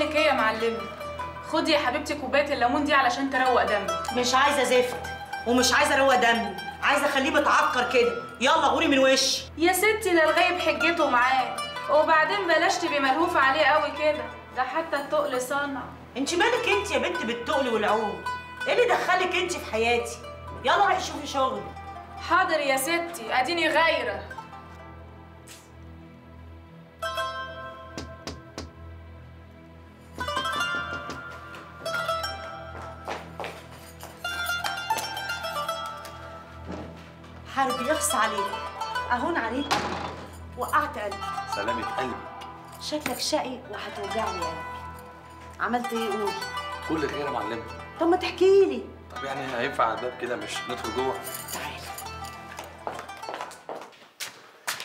بقول لك ايه يا معلمه، خدي يا حبيبتي كوبايه الليمون دي علشان تروق دمي. مش عايزه زفت ومش عايزه اروق دمي، عايزه اخليه متعكر كده. يلا غوري من وشي يا ستي، لا الغيب حجته معاه، وبعدين بلاش تبقي ملهوفه عليه قوي كده، ده حتى التقل صنع. انت مالك انت يا بنت بالتقل والعود؟ ايه اللي دخلك انت في حياتي؟ يلا روحي شوفي شغل. حاضر يا ستي، اديني غايره. حربي يخص عليك، اهون عليك، وقعت قلبي. سلامة قلبك. شكلك شقي وهتوجعني قلبي. عملت ايه قولي؟ كل خير يا معلمة. طب ما تحكي لي. طب يعني هينفع على الباب كده؟ مش ندخل جوه؟ تعالى.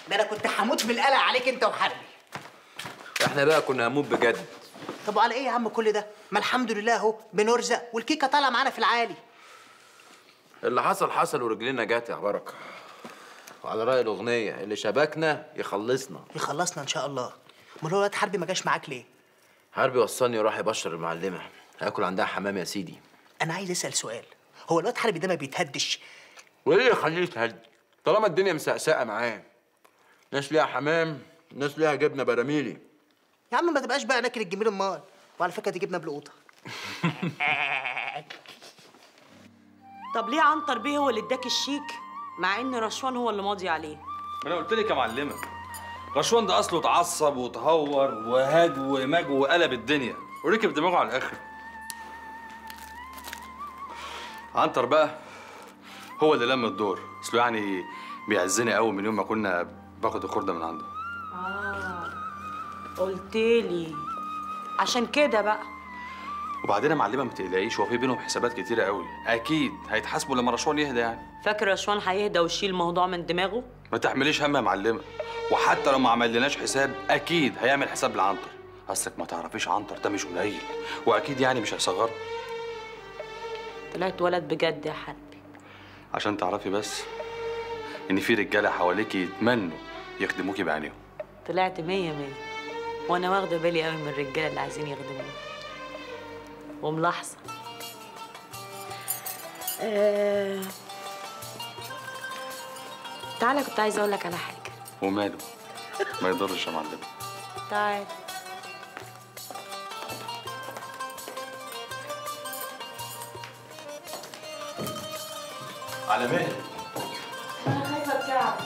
ده انا كنت هموت بالقلق عليك انت وحربي. احنا بقى كنا هموت بجد. طب وعلى ايه يا عم كل ده؟ ما الحمد لله اهو بنرزق والكيكه طالعه معانا في العالي. اللي حصل حصل ورجلنا جت يا بركه. وعلى رأي الاغنيه، اللي شبكنا يخلصنا. يخلصنا ان شاء الله. امال هو الواد حربي ما جاش معاك ليه؟ حربي وصلني وراح يبشر المعلمه، هاكل عندها حمام يا سيدي. انا عايز اسال سؤال، هو الواد حربي ده ما بيتهدش؟ وايه اللي يخليه يتهد؟ طالما الدنيا مسقسقه معاه. ناس ليها حمام، ناس ليها جبنه براميلي. يا عم ما تبقاش بقى ناكل الجميل امال، وعلى فكره دي جبنه بالقوطه. طب ليه عنتر بيه هو اللي اداك الشيك مع ان رشوان هو اللي ماضي عليه؟ ما انا قلت لك يا معلمه، رشوان ده اصله اتعصب وتهور وهاج وماج وقلب الدنيا وركب دماغه على الاخر. عنتر بقى هو اللي لم الدور، اصله يعني بيعزني قوي من يوم ما كنا باخد الخرده من عنده. قلت لي عشان كده بقى. وبعدين يا معلمه ما تقلقيش، هو في بينهم حسابات كتيره قوي، اكيد هيتحاسبوا لما رشوان يهدى. يعني فاكر رشوان هيهدى ويشيل الموضوع من دماغه؟ ما تحمليش هم يا معلمه، وحتى لو ما عملناش حساب اكيد هيعمل حساب لعنتر. اصلك ما تعرفيش عنتر ده مش قليل، واكيد يعني مش هيصغر. طلعت ولد بجد يا حبيبي. عشان تعرفي بس ان في رجاله حواليكي يتمنوا يخدموكي بعينيهم. طلعت 100 وانا واخده بالي قوي من الرجاله اللي عايزين يخدموني وملاحظه. تعالى كنت عايزه اقول لك على حاجه. وماله؟ ما يضرش يا معلم. تعالى. على مين؟ انا خايفه بتاعك.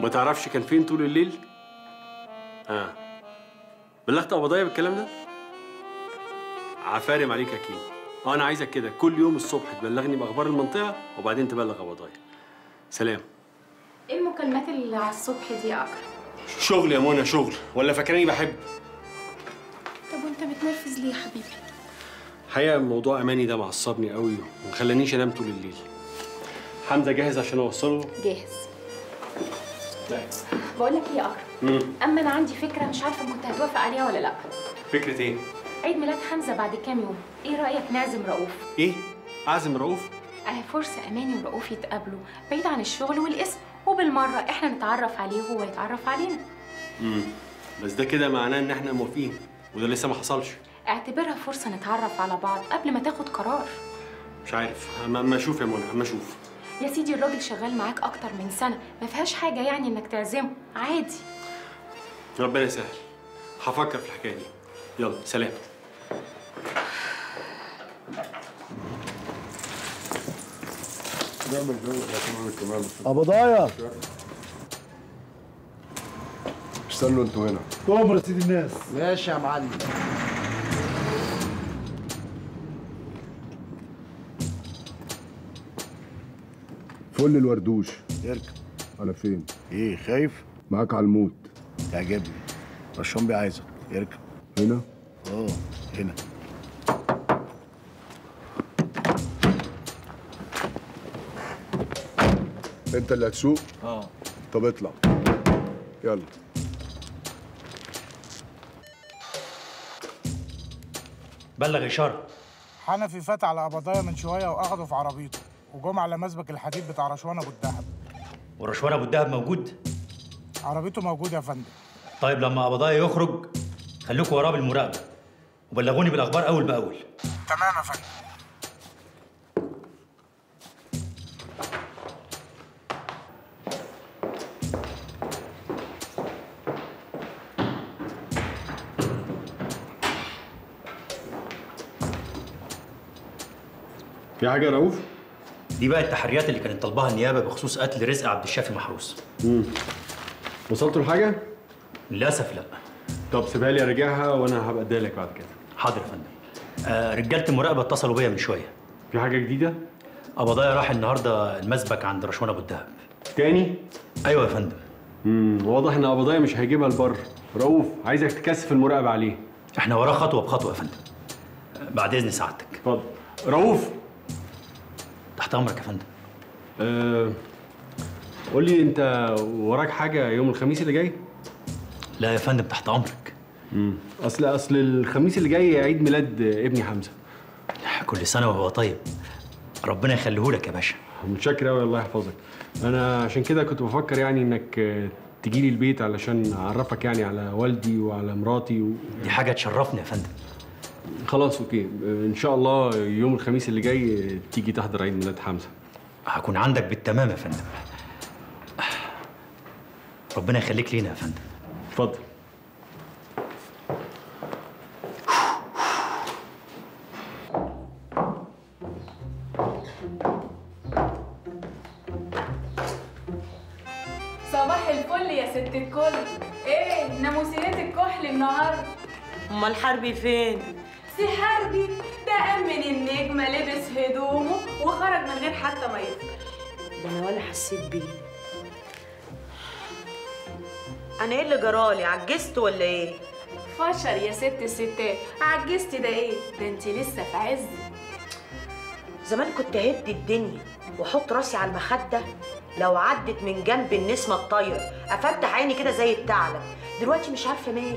ما تعرفش كان فين طول الليل؟ ها بلغت أبو ضايه بالكلام ده؟ عفارم عليك يا كيمو. انا عايزك كده كل يوم الصبح تبلغني باخبار المنطقه وبعدين تبلغ أبو ضايه. سلام. ايه المكالمات اللي على الصبح دي يا اكرم؟ شغل يا منى شغل، ولا فاكراني بحب؟ طب وانت بتنرفز ليه يا حبيبي؟ الحقيقه موضوع اماني ده معصبني قوي وما خلانيش انام طول الليل. حمزة جاهز عشان اوصله؟ جاهز. بقول لك ايه يا اكرم، اما انا عندي فكره مش عارفه كنت هتوافق عليها ولا لا. فكره ايه؟ عيد ميلاد حمزه بعد كام يوم، ايه رايك نعزم رؤوف؟ ايه؟ اعزم رؤوف؟ اهي فرصه اماني ورؤوف يتقابلوا بعيد عن الشغل والاسم، وبالمره احنا نتعرف عليه وهو يتعرف علينا. بس ده كده معناه ان احنا موافقين، وده لسه ما حصلش. اعتبرها فرصه نتعرف على بعض قبل ما تاخد قرار. مش عارف، اما اشوف يا منى، اما اشوف. يا سيدي الراجل شغال معاك أكتر من سنة، ما فيهاش حاجة يعني إنك تعزمه، عادي. ربنا يسهل، هفكر في الحكاية دي. يلا سلام. أبو ضايه استنوا أنتوا هنا. تؤمر سيد الناس. ماشي يا معلم. فل الوردوش. اركب. على فين؟ ايه خايف؟ معاك على الموت. تعجبني. رشوان بيه عايزك. اركب. هنا؟ هنا. انت اللي هتسوق؟ طب اطلع. يلا. بلغ إشارة. حنفي فات على أبو ضايه من شوية وأخده في عربيته وجم على مسبك الحديد بتاع رشوان أبو الدهب. ورشوان أبو الدهب موجود؟ عربيته موجودة يا فندم. طيب لما أبو ضايه يخرج خليكوا وراه بالمراقبة وبلغوني بالأخبار أول بأول. تمام يا فندم. في حاجة يا رؤوف؟ دي بقى التحريات اللي كانت طالباها النيابة بخصوص قتل رزق عبد الشافي محروس. وصلتوا لحاجة؟ للأسف لا. طب سيبها لي أرجعها وأنا هبقى أديها لك بعد كده. حاضر يا فندم. رجالة المراقبة اتصلوا بيا من شوية. في حاجة جديدة؟ أبو ضايه راح النهاردة المسبك عند رشوان أبو الدهب. تاني؟ أيوه يا فندم. واضح إن أبو ضايه مش هيجيبها لبر. رؤوف عايزك تكثف المراقبة عليه. إحنا وراه خطوة بخطوة يا فندم. بعد إذن سعادتك. اتفضل. رؤوف تحت امرك يا فندم. قول لي انت وراك حاجه يوم الخميس اللي جاي؟ لا يا فندم تحت امرك. اصل الخميس اللي جاي عيد ميلاد ابني حمزه. كل سنه وهو طيب. ربنا يخليه لك يا باشا. متشكر قوي الله يحفظك. انا عشان كده كنت بفكر يعني انك تجي لي البيت علشان اعرفك يعني على والدي وعلى مراتي دي حاجه تشرفني يا فندم. خلاص اوكي، ان شاء الله يوم الخميس اللي جاي تيجي تحضر عيد ميلاد حمزه. هكون عندك بالتمام يا فندم. ربنا يخليك لينا يا فندم. اتفضل. صباح الفل يا ست الكل. ايه ناموسيات الكحل النهارده؟ امال حربي فين؟ سي حربي ده أمن النجمة لبس هدومه وخرج من غير حتى ما يفكر. ده أنا ولا حسيت بيه. أنا إيه اللي جرالي؟ عجزت ولا إيه؟ فشر يا ست الستات، عجزت ده إيه؟ ده أنت لسه في عزي. زمان كنت هدي الدنيا وأحط راسي على المخدة لو عدت من جنب النسمة الطير، أفتح عيني كده زي الثعلب. دلوقتي مش عارفة مالي،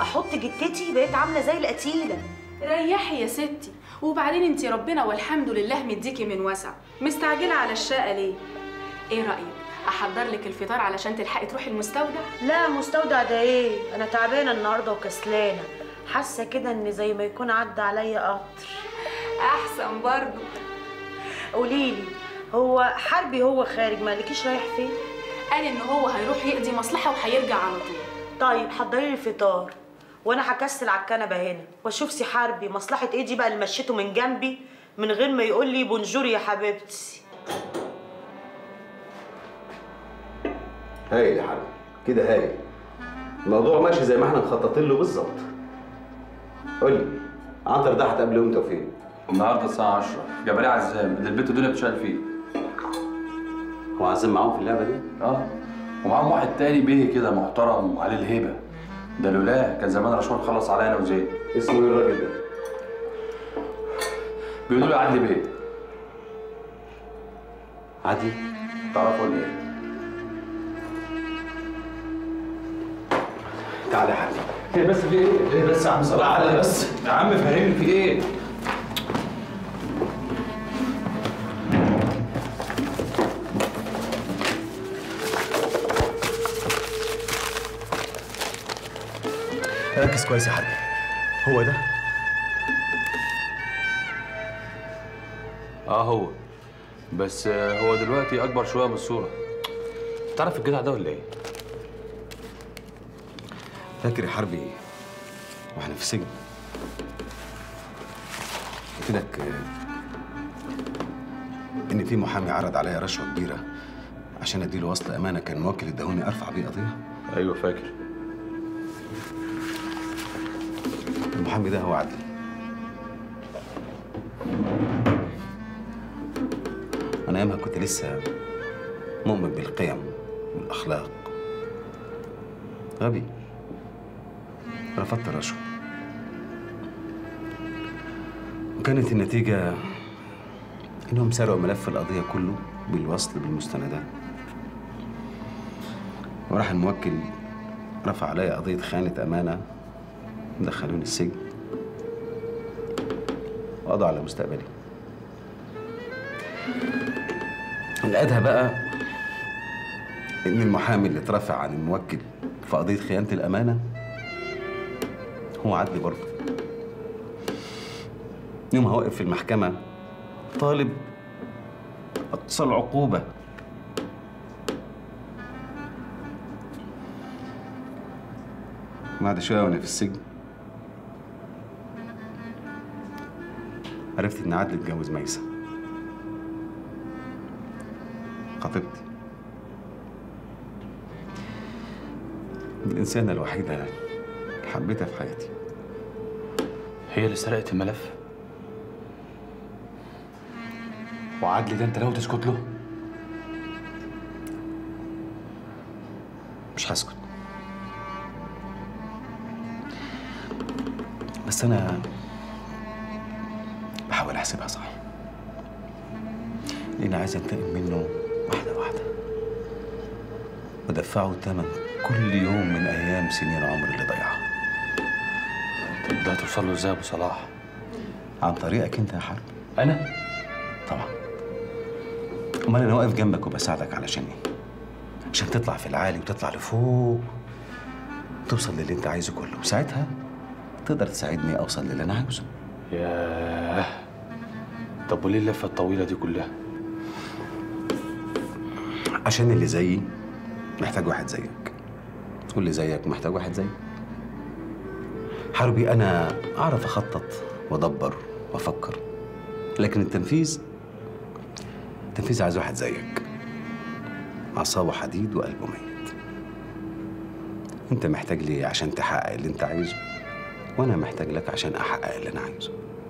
أحط جتتي بقيت عاملة زي القتيلة. ريحي يا ستي، وبعدين انتي ربنا والحمد لله مديكي من وسع، مستعجله على الشقه ليه؟ ايه رايك احضر لك الفطار علشان تلحقي تروحي المستودع؟ لا مستودع ده ايه؟ انا تعبانه النهارده وكسلانه، حاسه كده ان زي ما يكون عدى عليا قطر. احسن برضه. قوليلي هو حربي هو خارج مالكيش رايح فين؟ قال ان هو هيروح يقضي مصلحه وهيرجع على طول. طيب حضري لي الفطار وانا هكسل على الكنبه هنا واشوف سي حربي مصلحه ايه دي بقى اللي مشيته من جنبي من غير ما يقول لي بونجور يا حبيبتي. هايل يا حبيبي كده، هايل. الموضوع ماشي زي ما احنا مخططين له بالظبط. قول لي عنتر ده هتقابله امتى وفين؟ النهارده الساعه 10 جباري عزام اللي البيت دول بتشتغل فيه. هو عزام معاهم في اللعبه دي؟ اه ومعاهم واحد تاني بيه كده محترم وعليه الهيبه. ده لولاه كان زمان رشوان خلص عليا انا وزيد. اسمه ايه الراجل ده؟ بيقولوا له عادل بيه. عادل؟ تعرفه ولا ايه؟ تعالى يا حبيبي. ايه بس في ايه؟ ايه بس يا عم صلاح علي بس؟ يا عم فهمني في ايه؟ ركز كويس يا حبيبي. هو ده؟ هو بس هو دلوقتي اكبر شويه من الصوره. تعرف الجدع ده ولا ايه؟ فاكر يا حربي واحنا في السجن قلت لك ان في محامي عرض عليا رشوه كبيره عشان اديله وصل امانه كان موكل الدهوني ارفع بيه قضيه؟ ايوه فاكر. المحامي ده هو عادل. أنا أيامها كنت لسه مؤمن بالقيم والأخلاق. غبي. رفضت الرشوة. وكانت النتيجة إنهم سرقوا ملف القضية كله بالوصل بالمستندات. وراح الموكل رفع عليا قضية خيانة أمانة. دخلوني السجن وقضوا على مستقبلي. الأدهى بقى إن المحامي اللي اترفع عن الموكل في قضية خيانة الأمانة هو عادل برضه. يوم هوقف في المحكمة طالب أقصى العقوبة. بعد شوية وأنا في السجن عرفت إن عادل اتجوز ميسة خطيبتي، الإنسانة الوحيدة اللي حبيتها في حياتي. هي اللي سرقت الملف؟ وعادل ده أنت لو تسكت له؟ مش هسكت، بس أنا بحاول أحسبها صح، لأن عايز أنتقم منه واحدة واحدة وأدفعه ثمن كل يوم من أيام سنين عمري اللي ضيعها. أنت ده توصل له إزاي يا أبو صلاح؟ عن طريقك أنت يا حرب. أنا؟ طبعًا. أمال أنا واقف جنبك وبساعدك علشان إيه؟ عشان تطلع في العالي وتطلع لفوق وتوصل للي أنت عايزه كله، وساعتها تقدر تساعدني اوصل للي انا عاوزه. ياه، طب وليه اللفه الطويله دي كلها؟ عشان اللي زيي محتاج واحد زيك، واللي زيك محتاج واحد زيي. حربي انا اعرف اخطط وادبر وافكر، لكن التنفيذ عايز واحد زيك، عصاه حديد وقلبه ميت. انت محتاج لي عشان تحقق اللي انت عايزه، وأنا محتاج لك عشان أحقق اللي أنا عايزه.